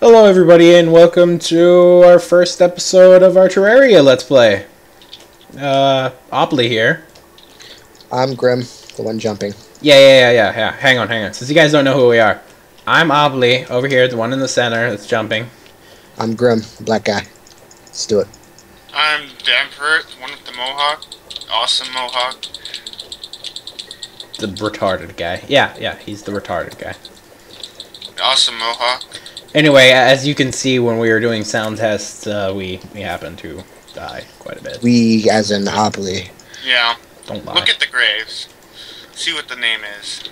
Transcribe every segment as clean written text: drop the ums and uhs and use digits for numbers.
Hello everybody and welcome to our first episode of our Terraria Let's Play. Opley here. I'm Grim, the one jumping. Yeah. Hang on. Since you guys don't know who we are. I'm Opley, over here, the one in the center that's jumping. I'm Grim, the black guy. Let's do it. I'm Damper, the one with the mohawk. Awesome mohawk. The retarded guy. Yeah, he's the retarded guy. Awesome mohawk. Anyway, as you can see, when we were doing sound tests, we happened to die quite a bit. We, as in Hoppily. Yeah. Don't lie. Look at the graves. See what the name is.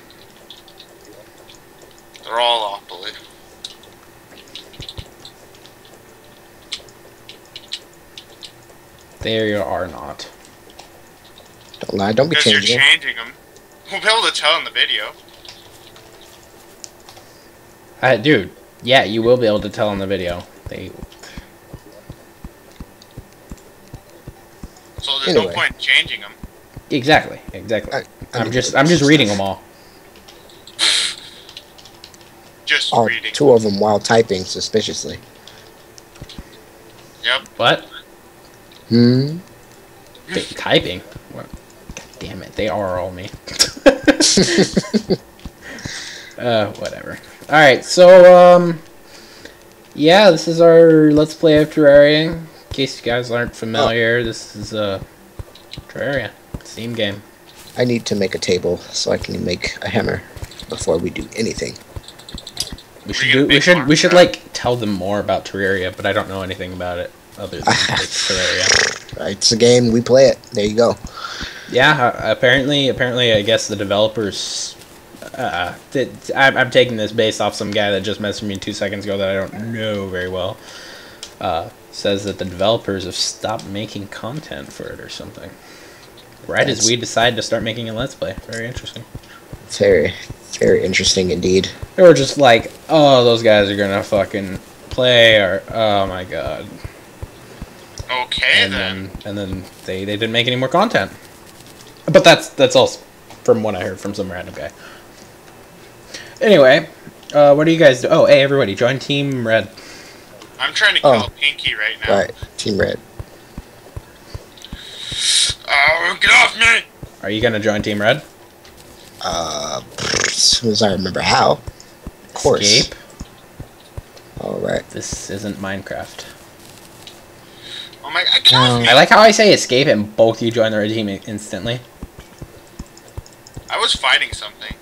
They're all Hoppily. They are not. Don't lie. Don't be changing. Because you're changing them. We'll be able to tell in the video. Dude. Yeah, you will be able to tell in the video. So there's anyway. No point in changing them. Exactly. I'm just reading them all. Just reading. Two of them while typing suspiciously. Yep. What? Typing. What? God damn it! They are all me. Whatever. Alright, so, yeah, this is our Let's Play of Terraria. In case you guys aren't familiar, This is, Terraria. Steam game. I need to make a table so I can make a hammer before we do anything. We should like, tell them more about Terraria, but I don't know anything about it other than it's Terraria. It's a game, we play it. There you go. Yeah, apparently, I guess the developers... I'm taking this based off some guy that just messaged me 2 seconds ago that I don't know very well. Says that the developers have stopped making content for it or something. Right as we decide to start making a Let's Play. Very interesting. It's very, very interesting indeed. They were just like, oh, those guys are gonna fucking play, or oh my god. Okay, and then they didn't make any more content. But that's all from what I heard from some random guy. Anyway, what do you guys do? Oh, hey, everybody, join Team Red. I'm trying to kill Pinky right now. Right, Team Red. Oh, get off me! Are you going to join Team Red? As soon as I remember how. Of course. Escape. Alright. This isn't Minecraft. Oh my god, get off me! I like how I say escape and both you join the red team instantly. I was fighting something.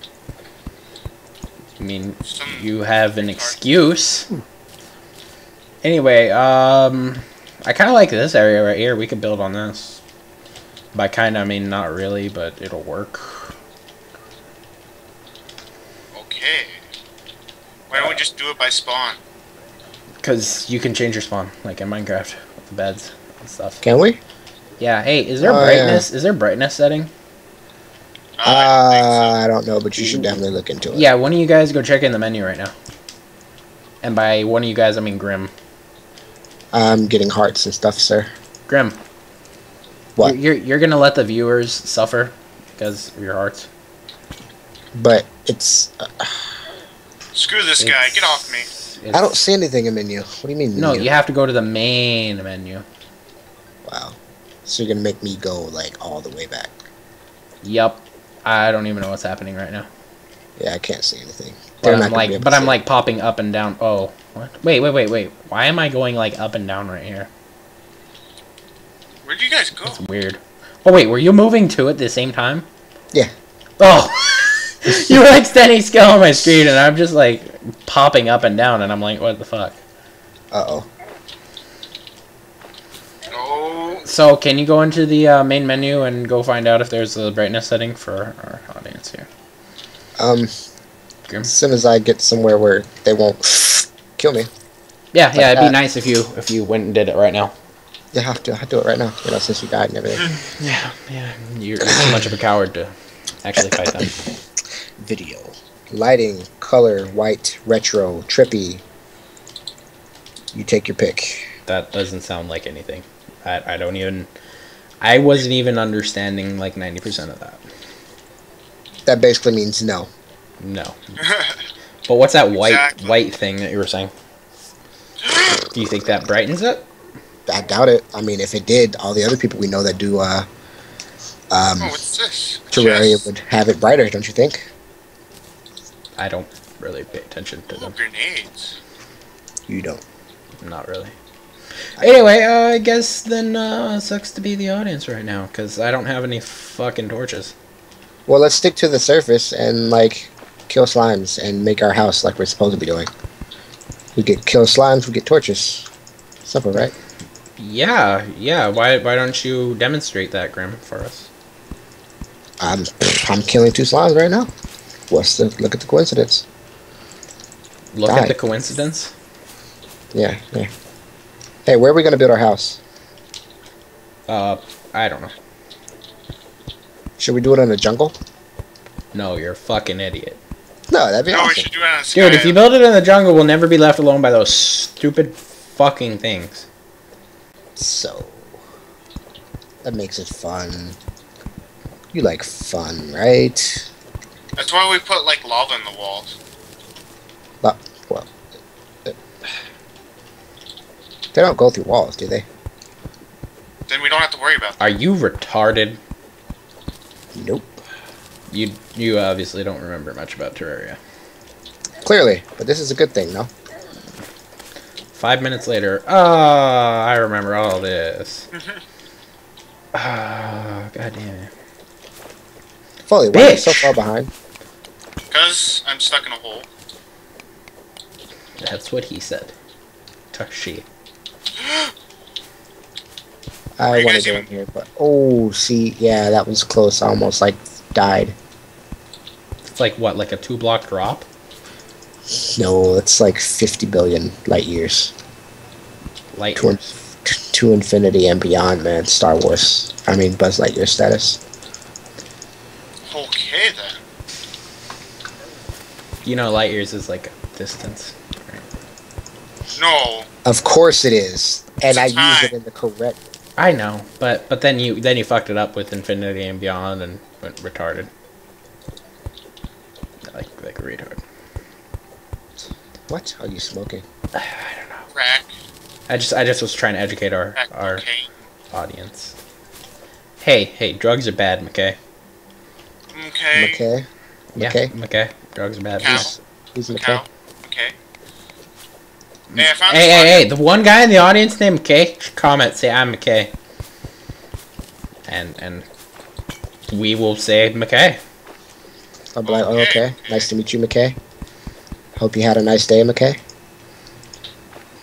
I mean, you have an excuse. Anyway, I kind of like this area right here. We could build on this. By kind of, I mean not really, but it'll work. Okay. Why don't we just do it by spawn? Because you can change your spawn, like in Minecraft, with the beds and stuff. Can we? Yeah. Hey, is there brightness? Yeah. Is there brightness setting? I don't know, but you should definitely look into it. Yeah, one of you guys go check in the menu right now. And by one of you guys, I mean Grim. I'm getting hearts and stuff, sir. Grim. What? You're gonna let the viewers suffer because of your hearts. But it's... Screw this guy, get off me. I don't see anything in the menu. What do you mean menu? No, you have to go to the main menu. Wow. So you're gonna make me go, like, all the way back. Yep. I don't even know what's happening right now. Yeah, I can't see anything. But I'm like popping up and down. Oh, what? Wait. Why am I going like up and down right here? Where'd you guys go? That's weird. Oh wait, were you moving too at the same time? Yeah. Oh, you were like standing still on my screen, and I'm just like popping up and down, and I'm like, what the fuck? So, can you go into the main menu and go find out if there's a brightness setting for our audience here? Grim? As soon as I get somewhere where they won't kill me. Yeah, like it'd be nice if you went and did it right now. Yeah, I have to do it right now. You know, since you died and everything. Yeah. You're too much of a coward to actually fight them. Video, lighting, color, white, retro, trippy. You take your pick. That doesn't sound like anything. I don't even... I wasn't even understanding, like, 90% of that. That basically means no. No. But what's that white thing that you were saying? Do you think that brightens it? I doubt it. I mean, if it did, all the other people we know that do what's this? Terraria would have it brighter, don't you think? I don't really pay attention to them. Grenades. You don't. Not really. Anyway, I guess then sucks to be the audience right now, because I don't have any fucking torches. Well, let's stick to the surface and, like, kill slimes and make our house like we're supposed to be doing. We get kill slimes, we get torches. Simple, right? Yeah, yeah. Why don't you demonstrate that, Grim, for us? I'm killing two slimes right now. What's the look at the coincidence? Look at the coincidence? Yeah, yeah. Hey, where are we gonna build our house? I don't know. Should we do it in the jungle? No, you're a fucking idiot. No, that'd be awesome. We should do it on the sky. Dude, if you build it in the jungle, we'll never be left alone by those stupid fucking things. So, that makes it fun. You like fun, right? That's why we put, like, lava in the walls. Well, they don't go through walls, do they? Then we don't have to worry about that. Are you retarded? Nope. You obviously don't remember much about Terraria. Clearly, but this is a good thing, no? 5 minutes later, I remember all this. Goddamn it. Foley, why are you so far behind? Because I'm stuck in a hole. That's what he said. Tuxi. I want to do it here, but... Oh, see, yeah, that was close. I almost, like, died. It's like, what, like a 2-block drop? No, it's like 50 billion light years. Light years? To infinity and beyond, man. Star Wars. I mean, Buzz Lightyear status. Okay, then. You know, light years is like a distance, right? No. Of course it is. And I use it in the correct... I know, but then you fucked it up with infinity and beyond and went retarded. Like a retard. What are you smoking? I don't know. Crack. I just was trying to educate our audience. Hey, drugs are bad, McKay. Okay. McKay. Yeah, McKay. Drugs are bad. Who's McKay? Okay. Hey, the one guy in the audience named McKay, comment, say I'm McKay. And we will say McKay. I'll be like, oh, okay. Nice to meet you, McKay. Hope you had a nice day, McKay.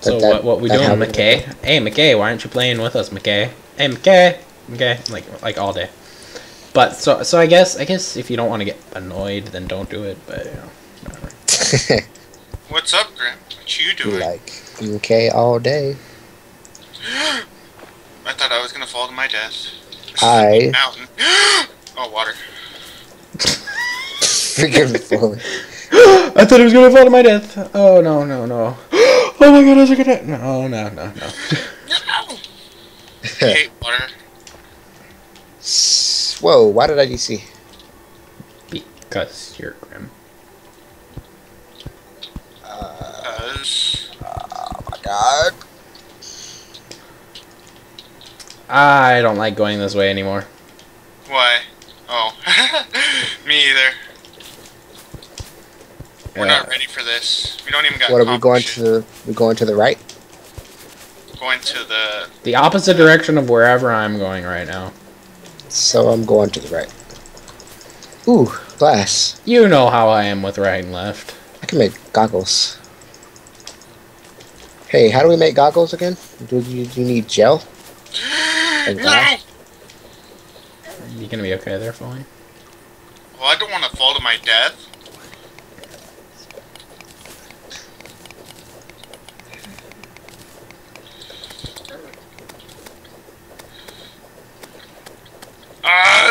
So what we doing, McKay? Hey, McKay, why aren't you playing with us, McKay? Hey, McKay, McKay, like all day. But so I guess if you don't want to get annoyed, then don't do it. But you know, whatever. What's up, Grim? What you doing? Like McKay all day. I thought I was gonna fall to my death. Mountain. Oh, water. Freaking falling. I thought it was gonna fall to my death. Oh no! Oh my god, I was gonna. No. No. I hate water. Whoa! Why did I DC? Because you're Grim. Oh my god! I don't like going this way anymore. Why? Oh, me either. We're not ready for this. We don't even got. What are we going to? We going to the right? Going to the opposite direction of wherever I'm going right now. So I'm going to the right. Ooh, glass. You know how I am with right and left. I can make goggles. Hey, how do we make goggles again? Do you need gel? And glass? You gonna be okay there, Foley? Well, I don't want to fall to my death.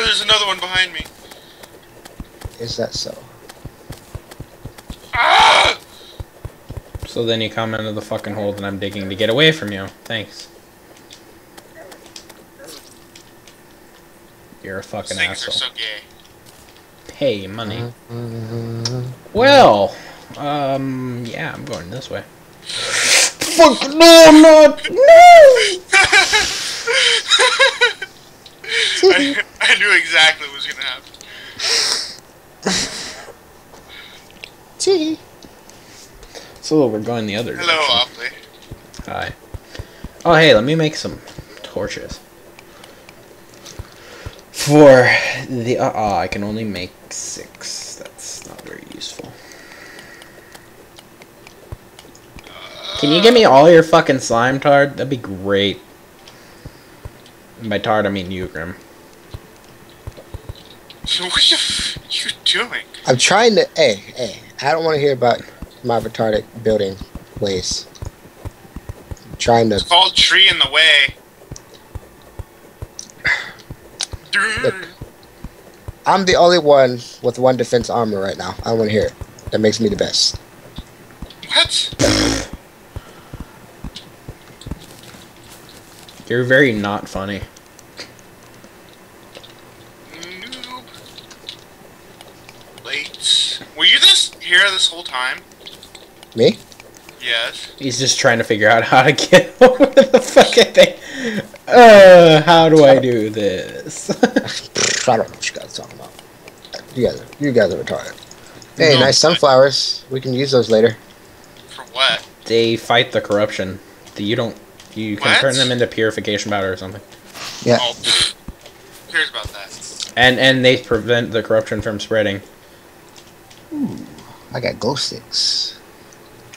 There's another one behind me. Is that so? Ah! So then you come into the fucking hole that I'm digging to get away from you. Thanks. You're a fucking asshole. Things are so gay. Pay money. Well, yeah, I'm going this way. fuck! No, no! No! I knew exactly what was gonna happen. Tee. So we're going the other direction. Hello, Opley. Hi. Oh, hey, let me make some torches. For the... I can only make 6. That's not very useful. Can you give me all your fucking slime, Tard? That'd be great. And by Tard, I mean Ygrim. What are you doing? I'm trying to... Hey, I don't want to hear about my retarded building ways. I'm trying to... It's called Tree in the Way. Look, I'm the only one with 1 defense armor right now. I don't want to hear it. That makes me the best. What? You're very not funny. Noob. Late. Were you just here this whole time? Me? Yes. He's just trying to figure out how to get over the fucking thing. How do I do this? I don't know what you guys are talking about. You guys are retarded. Hey, no, nice sunflowers. We can use those later. For what? They fight the corruption. You can turn them into purification powder or something. Yeah. Oh, who cares about that? And they prevent the corruption from spreading. Ooh, I got glow sticks.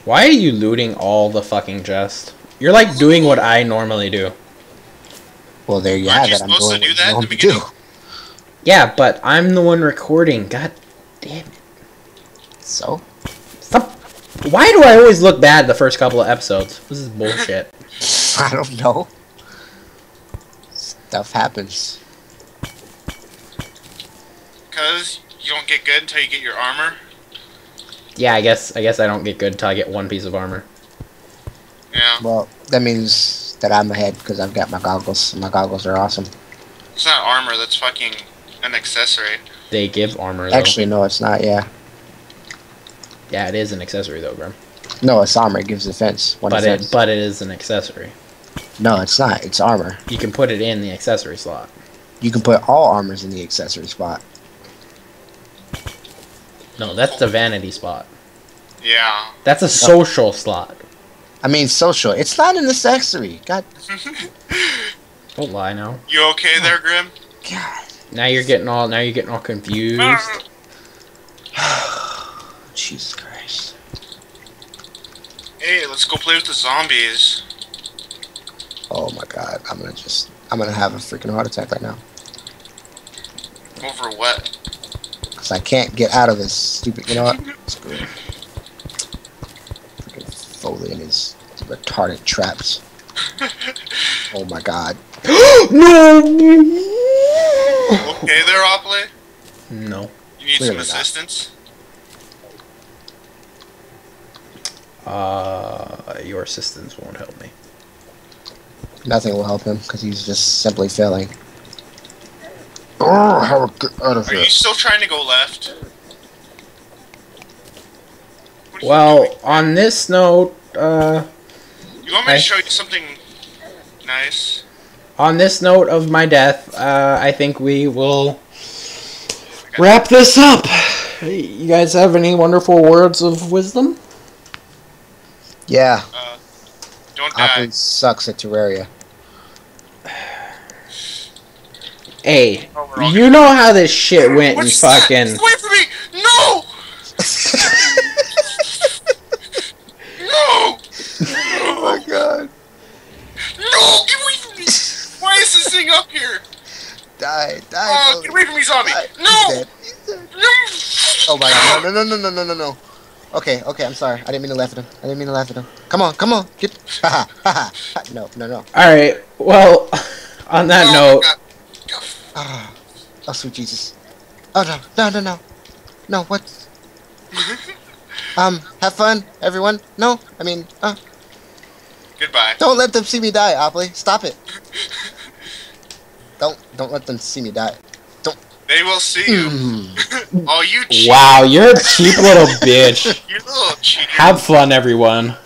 Why are you looting all the fucking chests? You're like doing what I normally do. Well, there you have it. I'm supposed to do that at the beginning. Yeah, but I'm the one recording. God damn it. So? Stop. Why do I always look bad the first couple of episodes? This is bullshit. I don't know. Stuff happens. Because you don't get good until you get your armor? Yeah, I guess I don't get good until I get 1 piece of armor. Yeah. Well, that means that I'm ahead because I've got my goggles. My goggles are awesome. It's not armor, that's fucking an accessory. They give armor, though. Actually, no, it's not, yeah. Yeah, it is an accessory, though, Grim. No, it's armor. It gives defense. But it is an accessory. No, it's not. It's armor. You can put it in the accessory slot. You can put all armors in the accessory spot. No, that's the vanity spot. Yeah. That's a social slot. I mean social. It's not an accessory. God. Don't lie now. You okay there, Grim? God. Now you're getting all confused. Jesus Christ. Hey, let's go play with the zombies. Oh my God, I'm gonna have a freaking heart attack right now. Over what? Because I can't get out of this stupid, you know what? Screw it. Freaking Foley in his retarded traps. Oh my God. No! Okay there, Opley? No. You need some assistance? Your assistance won't help me. Nothing will help him because he's just simply failing. Oh, how good out of it. Are you still trying to go left? Well, on this note, you want me to show you something nice? On this note of my death, I think we will wrap this up. You guys have any wonderful words of wisdom? Yeah. Don't die. Opley sucks at Terraria. Hey, you know how this shit went and fucking... Away from me! No! No! Oh my God. No! Get away from me! Why is this thing up here? Die, die. Get away from me, zombie! Die. No! He's dead. No! Oh my God. No. Okay, I'm sorry. I didn't mean to laugh at him. Come on. Get... Ha ha. No. Alright, well, on that note... Oh, sweet Jesus. Oh, no. No, what? Have fun, everyone. No, I mean, Goodbye. Don't let them see me die, Opley. Stop it. Don't let them see me die. They will see you. Oh, you cheat. Wow, you're a cheap little bitch. You little cheat. Have fun, everyone.